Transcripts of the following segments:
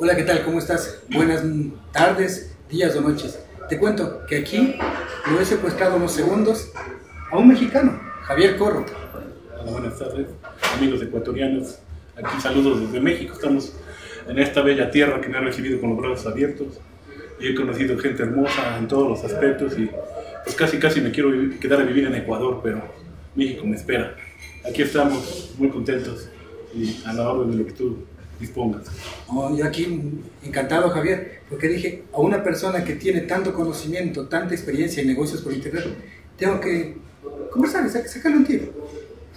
Hola, ¿qué tal? ¿Cómo estás? Buenas tardes, días o noches. Te cuento que aquí lo he secuestrado unos segundos a un mexicano, Javier Corro. Hola, buenas tardes, amigos ecuatorianos. Aquí saludos desde México. Estamos en esta bella tierra que me ha recibido con los brazos abiertos. Y he conocido gente hermosa en todos los aspectos y pues casi me quiero quedar a vivir en Ecuador, pero México me espera. Aquí estamos muy contentos y a la orden de lo que tú dispongas. Oh, yo aquí encantado, Javier, porque dije a una persona que tiene tanto conocimiento, tanta experiencia en negocios por internet, tengo que conversar, sacarle un tiro.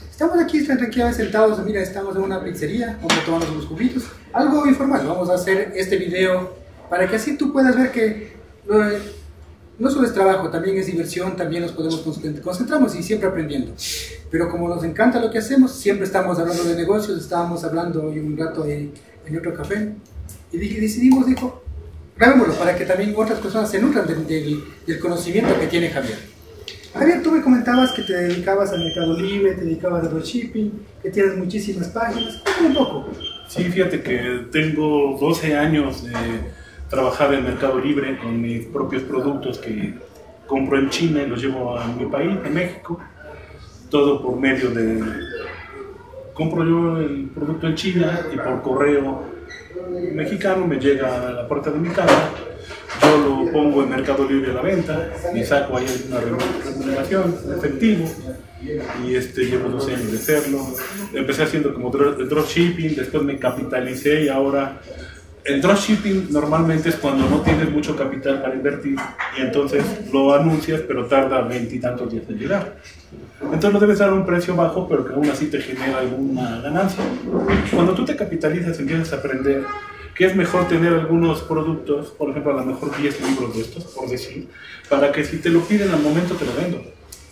Estamos aquí tranquilos sentados, mira, estamos en una pizzería, vamos a tomarnos unos cubitos, algo informal. Vamos a hacer este video para que así tú puedas ver que no solo es trabajo, también es diversión, también nos podemos concentramos y siempre aprendiendo. Pero como nos encanta lo que hacemos, siempre estamos hablando de negocios. Estábamos hablando hoy un rato en otro café y decidimos, grabémoslo para que también otras personas se nutran del conocimiento que tiene Javier. Javier, tú me comentabas que te dedicabas al Mercado Libre, te dedicabas a dropshipping, que tienes muchísimas páginas. Cuéntame un poco. Sí, fíjate que tengo 12 años de trabajar en Mercado Libre con mis propios productos que compro en China y los llevo a mi país, a México. Todo por medio de... Compro yo el producto en China y por correo mexicano me llega a la puerta de mi casa. Yo lo pongo en Mercado Libre a la venta y saco ahí una remuneración en efectivo. Y llevo 12 años de hacerlo. Empecé haciendo como dropshipping, después me capitalicé y ahora... El dropshipping normalmente es cuando no tienes mucho capital para invertir y entonces lo anuncias, pero tarda 20 y tantos días en llegar. Entonces lo debes dar a un precio bajo, pero que aún así te genera alguna ganancia. Cuando tú te capitalizas, empiezas a aprender que es mejor tener algunos productos, por ejemplo, a lo mejor 10 libros de estos, por decir, para que si te lo piden al momento te lo vendo.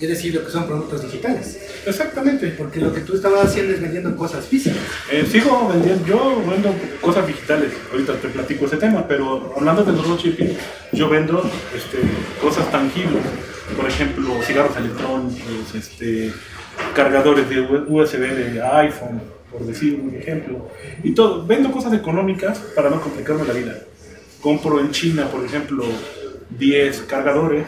Es decir, lo que son productos digitales. Exactamente. Porque lo que tú estabas haciendo es vendiendo cosas físicas. Sigo vendiendo, yo vendo cosas digitales. Ahorita te platico ese tema, pero hablando de dropshipping, yo vendo cosas tangibles. Por ejemplo, cigarros electrónicos, cargadores de USB de iPhone, por decir un ejemplo. Y todo, vendo cosas económicas para no complicarme la vida. Compro en China, por ejemplo, 10 cargadores.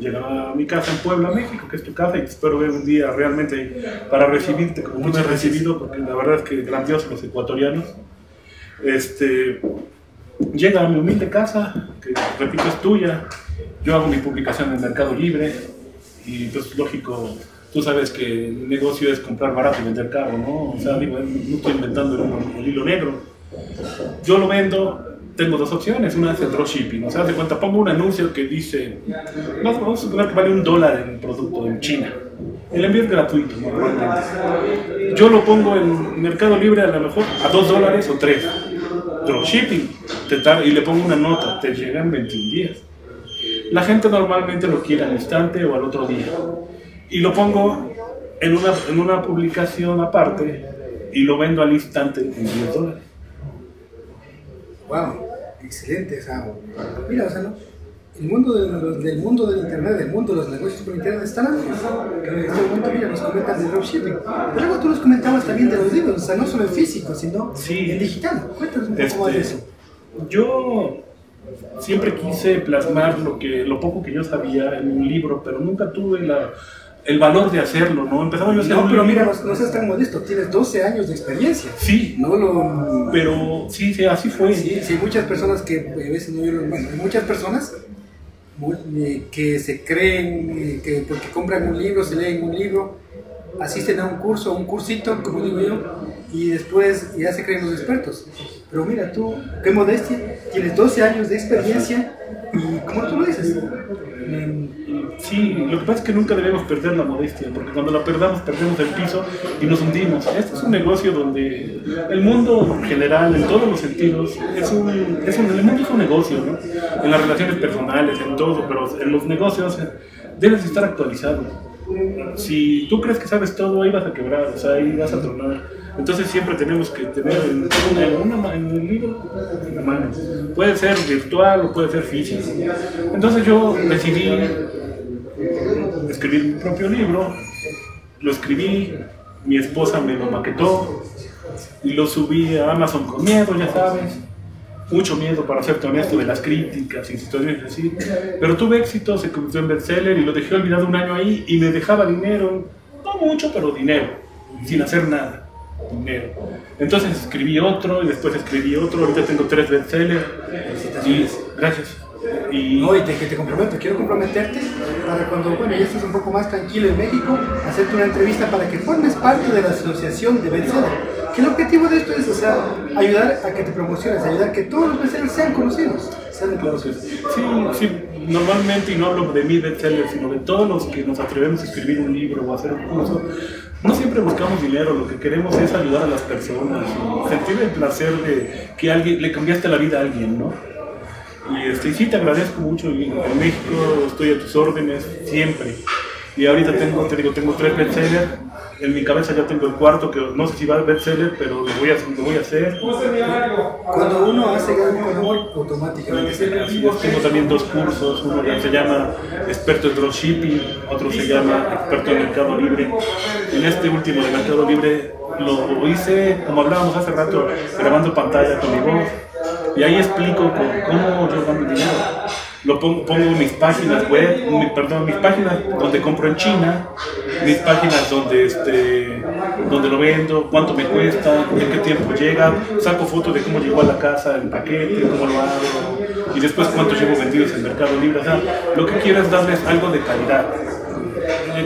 Llegaba a mi casa en Puebla, México, que es tu casa, y te espero ver un día realmente para recibirte como tú me has recibido, porque la verdad es que grandiosos los ecuatorianos. Llega a mi humilde casa, que repito es tuya. Yo hago mi publicación en el Mercado Libre y pues lógico, tú sabes que el negocio es comprar barato y vender caro, ¿no? O sea, digo, no estoy inventando el hilo negro. Yo lo vendo. Tengo dos opciones, una es el dropshipping, o sea, de cuenta pongo un anuncio que dice, vamos a suponer que vale $1 el producto en China, el envío es gratuito normalmente, yo lo pongo en Mercado Libre a lo mejor a $2 o 3, dropshipping, y le pongo una nota, te llega en 21 días, la gente normalmente lo quiere al instante o al otro día, y lo pongo en una publicación aparte y lo vendo al instante en $10. Wow, excelente, Sao. Mira, o sea, ¿no? El mundo del internet, el mundo de los negocios por internet está amplio. En este momento, mira, nos comentas del dropshipping. Pero luego tú nos comentabas también de los libros, o sea, no solo en físico, sino en digital. Cuéntanos un poco más de eso. Yo siempre quise plasmar lo poco que yo sabía en un libro, pero nunca tuve el valor de hacerlo, ¿no? Empezamos yo a hacer un libro. Mira, no seas tan modesto, tienes 12 años de experiencia. Sí, pero sí, así fue. Sí, muchas personas que a veces no vieron, muchas personas que se creen que porque compran un libro, se leen un libro, asisten a un curso, a un cursito, como digo yo, y después ya se creen los expertos. Pero mira, tú, qué modestia, tienes 12 años de experiencia y, ¿cómo tú lo dices? Sí, lo que pasa es que nunca debemos perder la modestia, porque cuando la perdamos, perdemos el piso y nos hundimos. Este es un negocio donde el mundo en general, en todos los sentidos, el mundo es un negocio, ¿no? En las relaciones personales, en todo, pero en los negocios debes estar actualizado. Si tú crees que sabes todo, ahí vas a quebrar, o sea, ahí vas a tronar. Entonces siempre tenemos que tener el libro en la mano. Puede ser virtual o puede ser físico. Entonces yo decidí escribir mi propio libro, lo escribí, mi esposa me lo maquetó y lo subí a Amazon con miedo, ya sabes. mucho miedo, para serte honesto, de las críticas y situaciones así, pero tuve éxito, se convirtió en bestseller y lo dejé olvidado un año ahí y me dejaba dinero, no mucho, pero dinero, sin hacer nada, dinero. Entonces escribí otro y después escribí otro, ahorita tengo 3 bestsellers. Felicitaciones. Gracias. Y... No, y te comprometo, quiero comprometerte para cuando, bueno, ya estés un poco más tranquilo en México, hacerte una entrevista para que formes parte de la asociación de bestsellers, que el objetivo de esto es, o sea, ayudar a que te promociones, ayudar a que todos los bestsellers sean conocidos, sean conocidos. Sí, sí, normalmente, y no hablo de mis bestsellers, sino de todos los que nos atrevemos a escribir un libro o a hacer un curso, no siempre buscamos dinero, lo que queremos es ayudar a las personas, ¿no? Sentir el placer de que alguien, le cambiaste la vida a alguien, ¿no? Y sí, te agradezco mucho. En México estoy a tus órdenes siempre. Y ahorita tengo, te digo, tengo 3 bestsellers. En mi cabeza ya tengo el 4, que no sé si va a bestseller, pero lo voy a hacer. Cuando uno hace algo, automáticamente se hace. Tengo también 2 cursos, uno se llama Experto en Dropshipping, otro se llama Experto en Mercado Libre. En este último de Mercado Libre lo hice, como hablábamos hace rato, grabando pantalla con mi voz. Y ahí explico cómo yo gano dinero. Lo pongo en mis páginas web, mis páginas donde compro en China, mis páginas donde lo vendo, cuánto me cuesta, en qué tiempo llega, saco fotos de cómo llegó a la casa, el paquete, cómo lo hago, y después cuánto llevo vendidos en Mercado Libre. O sea, lo que quiero es darles algo de calidad.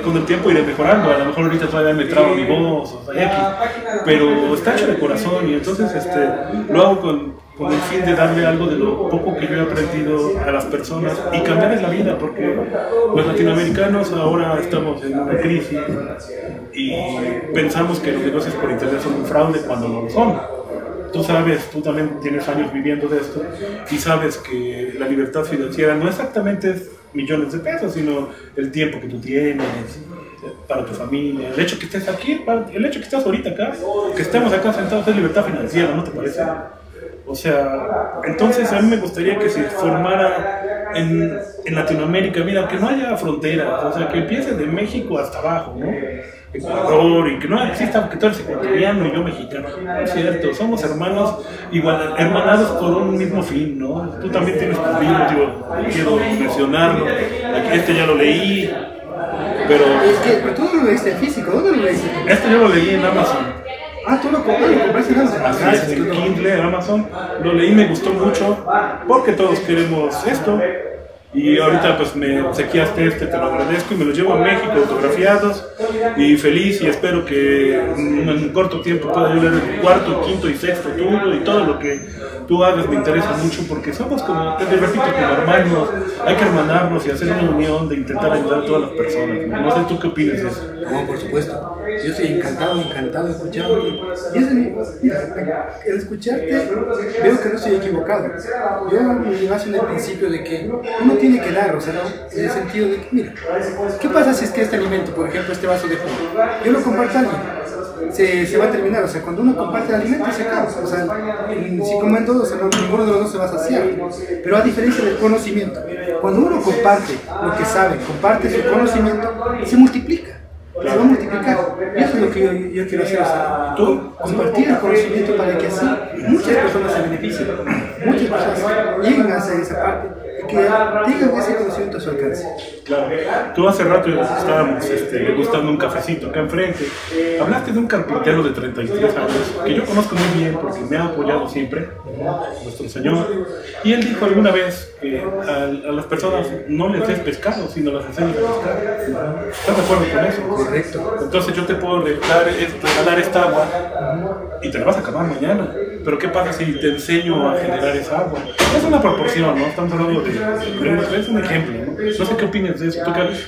Con el tiempo iré mejorando, a lo mejor ahorita todavía me trabo mi voz, o sea, pero está hecho de corazón y entonces lo hago con el fin de darle algo de lo poco que yo he aprendido a las personas y cambiarles la vida, porque los latinoamericanos ahora estamos en una crisis y pensamos que los negocios por internet son un fraude cuando no lo son. Tú sabes, tú también tienes años viviendo de esto y sabes que la libertad financiera no exactamente es millones de pesos, sino el tiempo que tú tienes para tu familia, el hecho que estés aquí, el hecho que estás ahorita acá, que estemos acá sentados es libertad financiera, ¿no te parece? O sea, entonces a mí me gustaría que se formara en Latinoamérica, mira, que no haya fronteras, o sea, que empiece de México hasta abajo, ¿no? Ecuador, y que no exista, que tú eres ecuatoriano y yo mexicano, ¿no es cierto? Somos hermanos, igual, hermanados por un mismo fin, ¿no? Tú también tienes tu libro, yo quiero mencionarlo, este ya lo leí, pero... Es que, pero tú no lo leíste físico, ¿dónde lo leíste? Este yo lo leí en Amazon. Ah, tú lo compraste en Amazon. Así es, en Kindle, en Amazon. Lo leí, me gustó mucho, porque todos queremos esto. Y ahorita pues me obsequiaste te lo agradezco y me lo llevo a México autografiados y feliz, y espero que en un corto tiempo pueda yo leer el 4., 5. y 6. Turno y todo lo que tú hagas me interesa mucho, porque somos como, te repito, como hermanos, hay que hermanarnos y hacer una unión de intentar ayudar a todas las personas. No sé tú qué opinas de eso. No, por supuesto, yo estoy encantado de escucharte, y al escucharte veo que no estoy equivocado. Yo me llevaste en el principio de que uno tiene que dar, o sea, en el sentido de que, mira, ¿qué pasa si es que este alimento, por ejemplo, este vaso de jugo, yo lo comparto a alguien? Se va a terminar, o sea, cuando uno comparte el alimento se acaba, o sea, si comen todos, o sea, ninguno de los dos se va a saciar. Pero a diferencia del conocimiento, cuando uno comparte lo que sabe, comparte su conocimiento, se multiplica. Se va a multiplicar. Y eso es lo que yo quiero hacer. O sea, compartir el conocimiento para que así muchas personas se beneficien. Muchas personas lleguen a hacer esa parte, que digan ese conocimiento a su alcance. Claro. Tú hace rato estábamos degustando un cafecito acá enfrente. Hablaste de un carpintero de 33 años, que yo conozco muy bien porque me ha apoyado siempre, nuestro señor. Y él dijo alguna vez que a las personas no les des pescado, sino las enseñas a pescar. ¿Estás de acuerdo con eso? Correcto. Entonces yo te puedo regalar esta agua y te la vas a acabar mañana. Pero ¿qué pasa si te enseño a generar esa agua? Es una proporción, ¿no? Estamos hablando de... Es un ejemplo, ¿no? No sé qué opinas de eso.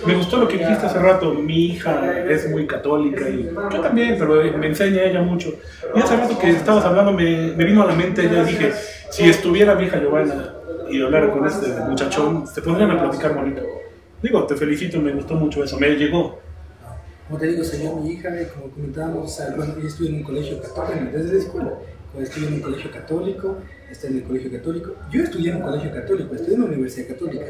Me gustó lo que dijiste hace rato. Mi hija es muy católica y yo también, pero me enseña ella mucho. Y hace rato que estabas hablando me vino a la mente, ya dije, si estuviera mi hija Giovanna y hablara con este muchachón, te pondrían a platicar bonito. Digo, te felicito, me gustó mucho eso, me llegó. Como te digo, salió mi hija, como comentábamos, bueno, yo estuve en un colegio católico, desde la escuela, estuve en un colegio católico, yo estudié en un colegio católico, estudié en una universidad católica,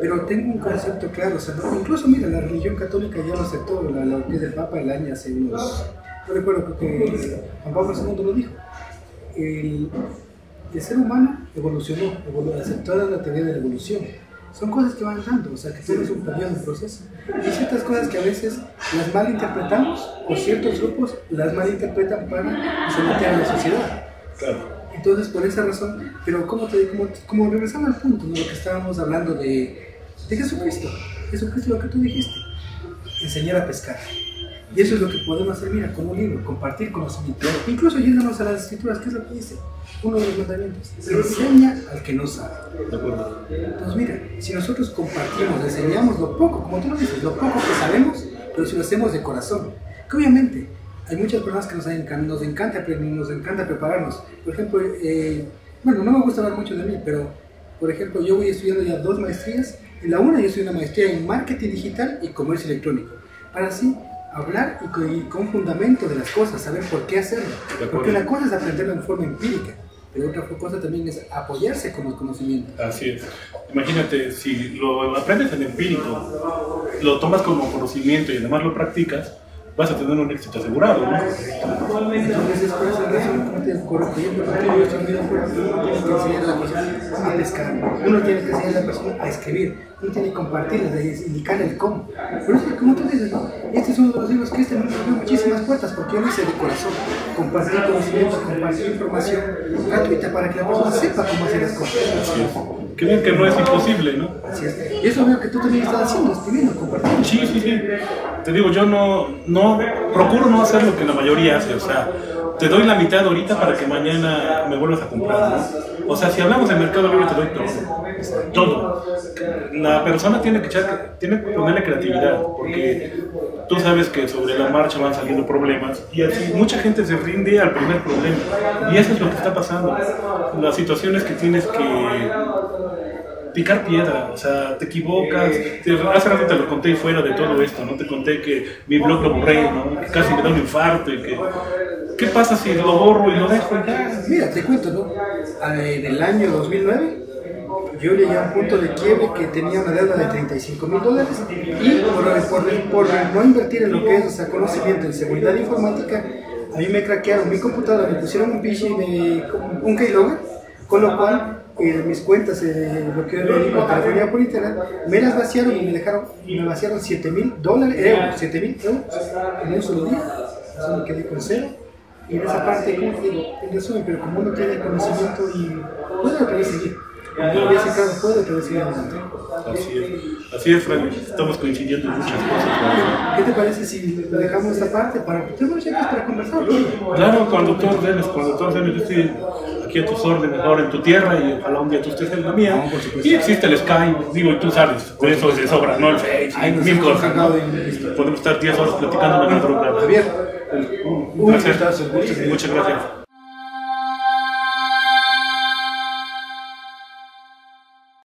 pero tengo un concepto claro, o sea, incluso mira, la religión católica ya lo aceptó, lo que es el Papa el año hace unos, no recuerdo, creo que Juan Pablo II lo dijo, el ser humano evolucionó, aceptó la teoría de la evolución. Son cosas que van dando, o sea, que todo es un periodo, un proceso. Hay ciertas cosas que a veces las malinterpretamos, o ciertos grupos las malinterpretan para que se metan a la sociedad. Claro. Entonces, por esa razón, pero como regresando al punto, ¿no? Lo que estábamos hablando de Jesucristo. Jesucristo, lo que tú dijiste, enseñar a pescar. Y eso es lo que podemos hacer, mira, con un libro, compartir conocimiento, incluso yéndonos a las escrituras, que es lo que dice uno de los mandamientos, enseña al que no sabe. De acuerdo. Entonces mira, si nosotros compartimos, enseñamos lo poco, como tú lo dices, lo poco que sabemos, pero si lo hacemos de corazón, que obviamente hay muchas personas que nos encanta aprender, nos encanta prepararnos. Por ejemplo, bueno, no me gusta hablar mucho de mí, pero por ejemplo, yo voy estudiando ya 2 maestrías. En la una yo estoy una maestría en marketing digital y comercio electrónico, para así hablar y con fundamento de las cosas, saber por qué hacerlo. Porque una cosa es aprenderlo en forma empírica, pero otra cosa también es apoyarse con el conocimiento. Así es. Imagínate, si lo aprendes en empírico, lo tomas como conocimiento y además lo practicas, vas a tener un éxito asegurado, ¿no? Entonces es por esa razón, como te ocurre, que yo estoy muy de acuerdo, uno tiene que enseñar a la persona a pescar, uno tiene que enseñar a la persona a escribir, uno tiene que compartirles, indicar el cómo. Pero es que, como tú dices, ¿no? Este es uno de los libros que me abrió muchísimas puertas, porque yo lo hice de corazón, compartir conocimientos, compartir información gratuita para que la persona sepa cómo hacer las cosas. Así es. Qué bien que no es imposible, ¿no? Así es. Y eso veo que tú también estás haciendo, escribiendo, compartiendo. Sí, sí, sí. Te digo, yo no procuro no hacer lo que la mayoría hace, o sea, te doy la mitad ahorita para que mañana me vuelvas a comprar, ¿no? O sea, si hablamos de Mercado Libre, te doy todo, todo. La persona tiene que ponerle creatividad, porque tú sabes que sobre la marcha van saliendo problemas y así mucha gente se rinde al primer problema, y eso es lo que está pasando. Las situaciones que tienes que picar piedra, o sea, te equivocas. Hace rato te lo conté fuera de todo esto, ¿no? Te conté que mi blog lo borré, ¿no? Que casi me da un infarto y que... ¿Qué pasa si lo borro y lo dejo? Mira, te cuento, ¿no? En el año 2009, yo llegué a un punto de quiebre que tenía una deuda de $35.000 y por no invertir en lo que es, o sea, conocimiento en seguridad informática, a mí me craquearon mi computadora, me pusieron un phishing, un keylogger, con lo cual... mis cuentas, lo que yo le digo, telefonía por internet, me las vaciaron y me vaciaron $7.000, €7.000 en un solo día. Eso me quedé con cero. Y en esa parte, como te digo, en resumen, pero como uno tiene conocimiento y puede seguir. En ese caso, puede seguir adelante. Así es, Frank. Estamos coincidiendo en muchas cosas. ¿Qué te parece si lo dejamos esta parte para que tenemos chicas para conversar? Claro, cuando tú ordenes, yo estoy aquí a tus órdenes, ahora en tu tierra, y ojalá un día tú estés en la mía. No, y existe el Skype, digo, y tú sabes, por eso se sobra, ¿no? El Facebook, mil cosas. Podemos estar 10 horas platicando en otro lugar. Javier, un placer. Muchas gracias.